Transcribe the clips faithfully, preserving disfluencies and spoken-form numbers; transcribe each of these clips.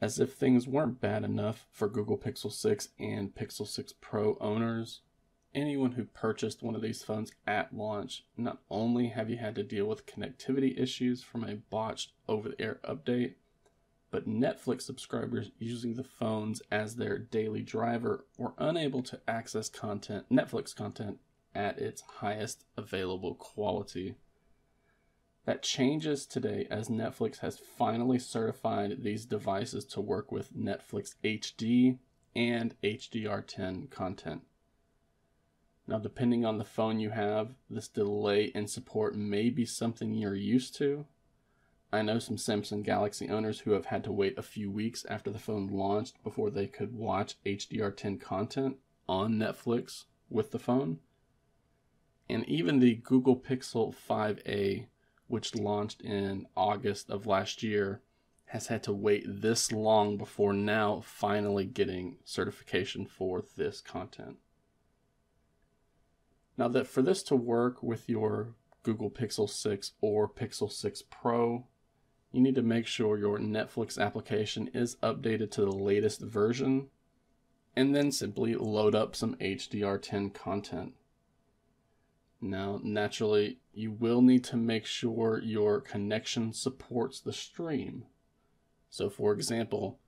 as if things weren't bad enough for Google Pixel six and Pixel six Pro owners. Anyone who purchased one of these phones at launch, not only have you had to deal with connectivity issues from a botched over-the-air update, but Netflix subscribers using the phones as their daily driver were unable to access content, Netflix content at its highest available quality. That changes today as Netflix has finally certified these devices to work with Netflix H D and H D R ten content. Now, depending on the phone you have, this delay in support may be something you're used to. I know some Samsung Galaxy owners who have had to wait a few weeks after the phone launched before they could watch H D R ten content on Netflix with the phone. And even the Google Pixel five A, which launched in August of last year, has had to wait this long before now finally getting certification for this content. Now, that for this to work with your Google Pixel six or Pixel six Pro, you need to make sure your Netflix application is updated to the latest version, and then simply load up some H D R ten content. Now, naturally, you will need to make sure your connection supports the stream. So, for example,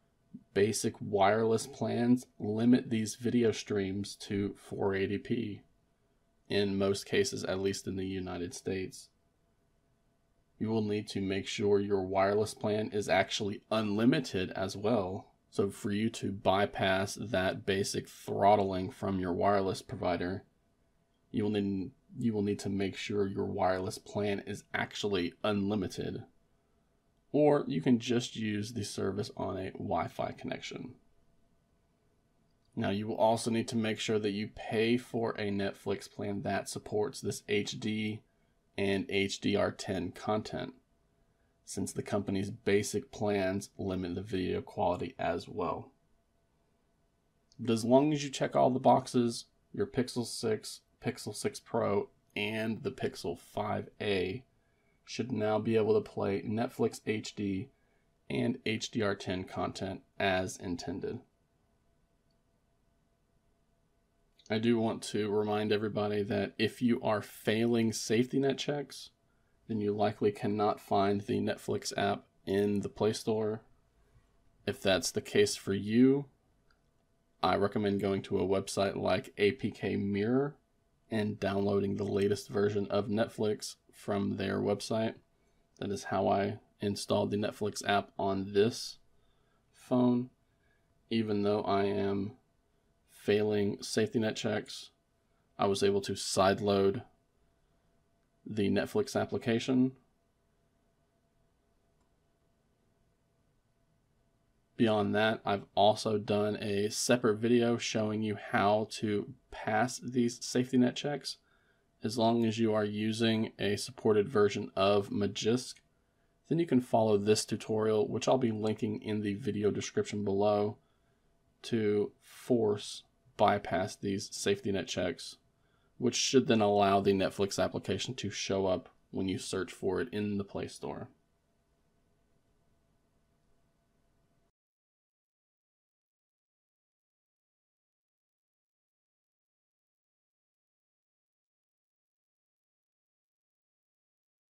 basic wireless plans limit these video streams to four eighty p. In most cases, at least in the United States. You will need to make sure your wireless plan is actually unlimited as well. So for you to bypass that basic throttling from your wireless provider, you will need, you will need to make sure your wireless plan is actually unlimited. Or you can just use the service on a Wi-Fi connection. Now, you will also need to make sure that you pay for a Netflix plan that supports this H D and H D R ten content, since the company's basic plans limit the video quality as well. But as long as you check all the boxes, your Pixel six, Pixel six Pro, and the Pixel five A should now be able to play Netflix H D and H D R ten content as intended. I do want to remind everybody that if you are failing SafetyNet checks, then you likely cannot find the Netflix app in the Play Store. If that's the case for you, I recommend going to a website like A P K Mirror and downloading the latest version of Netflix from their website. That is how I installed the Netflix app on this phone, even though I am failing SafetyNet checks. I was able to sideload the Netflix application. Beyond that, I've also done a separate video showing you how to pass these SafetyNet checks as long as you are using a supported version of Magisk. Then you can follow this tutorial, which I'll be linking in the video description below, to force bypass these SafetyNet checks, which should then allow the Netflix application to show up when you search for it in the Play Store.